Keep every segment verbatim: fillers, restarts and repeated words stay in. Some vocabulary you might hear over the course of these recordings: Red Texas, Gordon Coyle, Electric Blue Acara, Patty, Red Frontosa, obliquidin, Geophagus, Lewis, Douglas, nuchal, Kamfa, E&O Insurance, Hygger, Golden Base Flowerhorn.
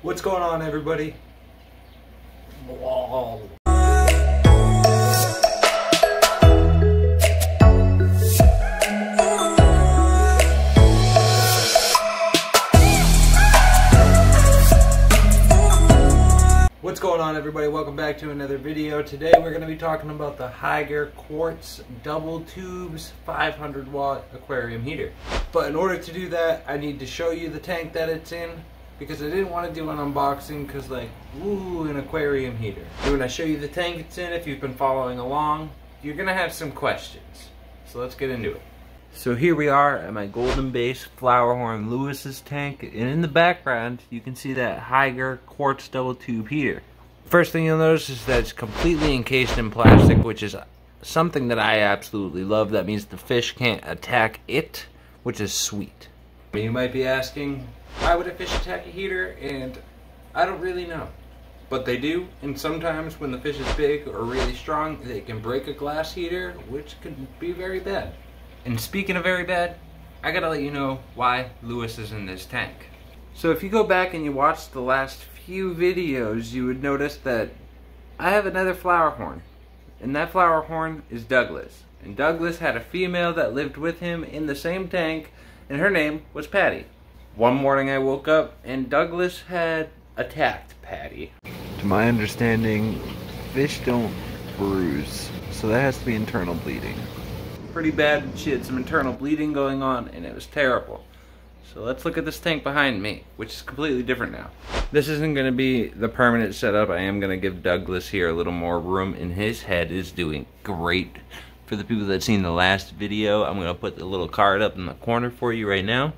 What's going on, everybody? Blah. What's going on, everybody? Welcome back to another video. Today we're going to be talking about the Hygger Quartz Double Tubes five hundred watt Aquarium Heater. But in order to do that, I need to show you the tank that it's in, because I didn't want to do an unboxing because, like, ooh, an aquarium heater. And when I show you the tank it's in, if you've been following along, you're going to have some questions. So let's get into it. So here we are at my Golden Base Flowerhorn Lewis's tank, and in the background you can see that Hygger Quartz Double Tube heater. First thing you'll notice is that it's completely encased in plastic, which is something that I absolutely love. That means the fish can't attack it, which is sweet. You might be asking, why would a fish attack a heater? And I don't really know, but they do, and sometimes when the fish is big or really strong, they can break a glass heater, which could be very bad. And speaking of very bad, I gotta let you know why Lewis is in this tank. So if you go back and you watch the last few videos, you would notice that I have another flower horn, and that flower horn is Douglas. And Douglas had a female that lived with him in the same tank, and her name was Patty. One morning I woke up and Douglas had attacked Patty. To my understanding, fish don't bruise, so that has to be internal bleeding. Pretty bad, she had some internal bleeding going on, and it was terrible. So let's look at this tank behind me, which is completely different now. This isn't going to be the permanent setup. I am going to give Douglas here a little more room, and his head is doing great. For the people that seen the last video, I'm going to put the little card up in the corner for you right now.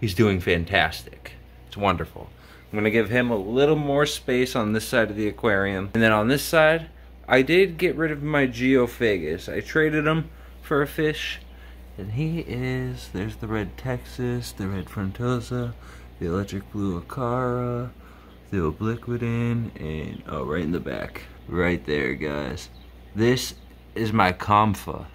He's doing fantastic. It's wonderful. I'm going to give him a little more space on this side of the aquarium. And then on this side, I did get rid of my Geophagus. I traded him for a fish, and he is, there's the Red Texas, the Red Frontosa, the Electric Blue Acara, the Obliquidin, and oh, right in the back, right there, guys. This is my Kamfa.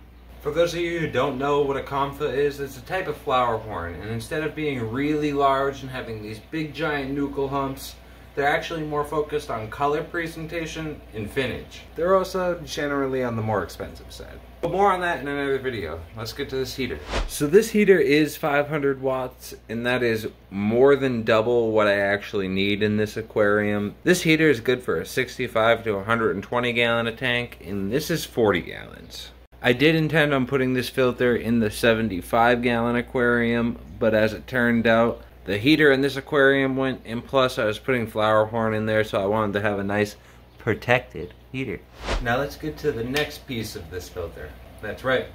For those of you who don't know what a Kamfa is, it's a type of flower horn, and instead of being really large and having these big giant nuchal humps, they're actually more focused on color presentation and finish. They're also generally on the more expensive side. But more on that in another video. Let's get to this heater. So this heater is five hundred watts, and that is more than double what I actually need in this aquarium. This heater is good for a sixty-five to one hundred twenty gallon a tank, and this is forty gallons. I did intend on putting this filter in the seventy-five gallon aquarium, but as it turned out, the heater in this aquarium went, and plus I was putting flower horn in there, so I wanted to have a nice protected heater. Now let's get to the next piece of this filter. That's right,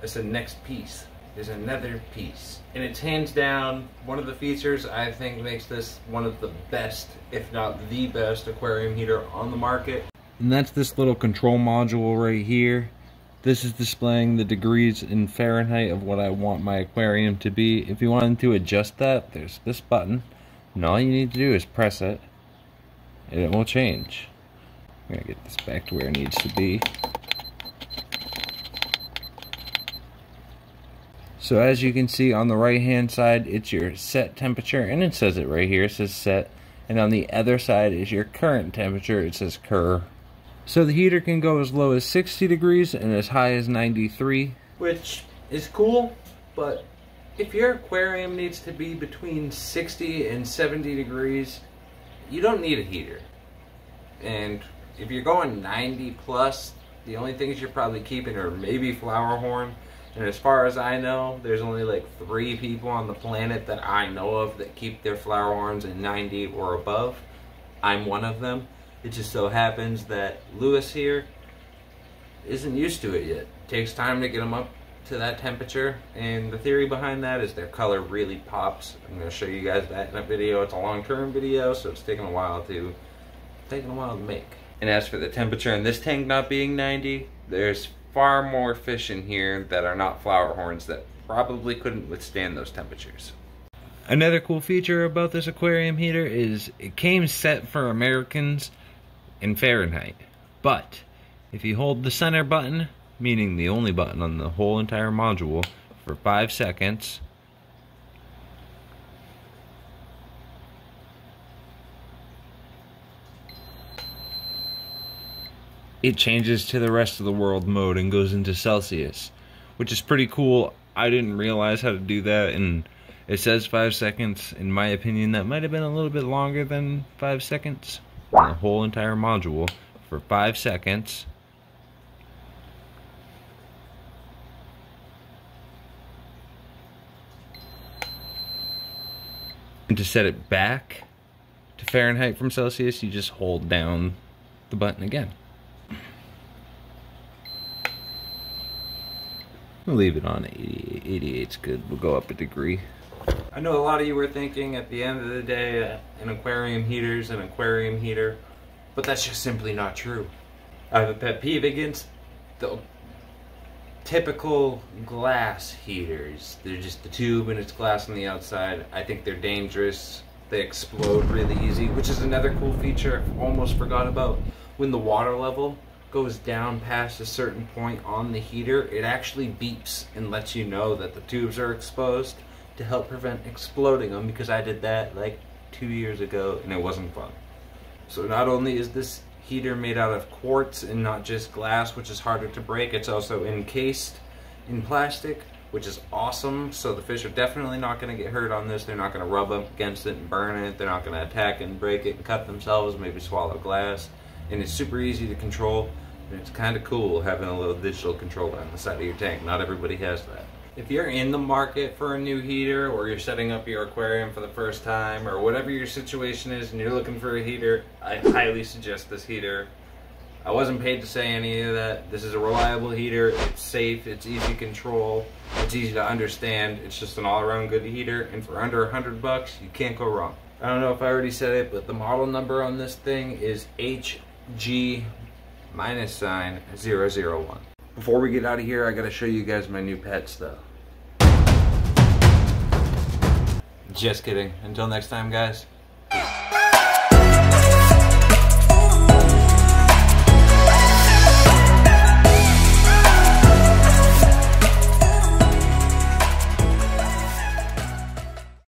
I said next piece. There's another piece, and it's hands down one of the features I think makes this one of the best, if not the best, aquarium heater on the market. And that's this little control module right here. This is displaying the degrees in Fahrenheit of what I want my aquarium to be. If you wanted to adjust that, there's this button, and all you need to do is press it, and it will change. I'm gonna get this back to where it needs to be. So as you can see on the right hand side, it's your set temperature, and it says it right here, it says set, and on the other side is your current temperature, it says cur. So the heater can go as low as sixty degrees and as high as ninety-three. Which is cool, but if your aquarium needs to be between sixty and seventy degrees, you don't need a heater. And if you're going ninety plus, the only things you're probably keeping are maybe flower horn. And as far as I know, there's only like three people on the planet that I know of that keep their flower horns in ninety or above. I'm one of them. It just so happens that Lewis here isn't used to it yet. It takes time to get them up to that temperature, and the theory behind that is their color really pops. I'm going to show you guys that in a video. It's a long-term video, so it's taking a while to taking a while to make. And as for the temperature in this tank not being ninety, there's far more fish in here that are not flower horns that probably couldn't withstand those temperatures. Another cool feature about this aquarium heater is it came set for Americans in Fahrenheit, but if you hold the center button, meaning the only button on the whole entire module, for five seconds, it changes to the rest of the world mode and goes into Celsius, which is pretty cool. I didn't realize how to do that, and it says five seconds. In my opinion, that might have been a little bit longer than five seconds. The whole entire module for five seconds. And to set it back to Fahrenheit from Celsius, you just hold down the button again. We'll leave it on eighty-eight. eighty-eight's good. We'll go up a degree. I know a lot of you were thinking at the end of the day that an aquarium heater is an aquarium heater, but that's just simply not true. I have a pet peeve against the typical glass heaters. They're just the tube and it's glass on the outside. I think they're dangerous. They explode really easy, which is another cool feature I almost forgot about. When the water level goes down past a certain point on the heater, it actually beeps and lets you know that the tubes are exposed to help prevent exploding them, because I did that like two years ago and it wasn't fun. So not only is this heater made out of quartz and not just glass, which is harder to break, it's also encased in plastic, which is awesome. So the fish are definitely not going to get hurt on this. They're not going to rub up against it and burn it. They're not going to attack and break it and cut themselves, maybe swallow glass. And it's super easy to control. It's kind of cool having a little digital controller on the side of your tank. Not everybody has that. If you're in the market for a new heater, or you're setting up your aquarium for the first time, or whatever your situation is and you're looking for a heater, I highly suggest this heater. I wasn't paid to say any of that. This is a reliable heater. It's safe. It's easy to control. It's easy to understand. It's just an all-around good heater, and for under a hundred bucks, you can't go wrong. I don't know if I already said it, but the model number on this thing is H G minus sign zero zero one. Before we get out of here, I gotta show you guys my new pets though. Just kidding. Until next time, guys.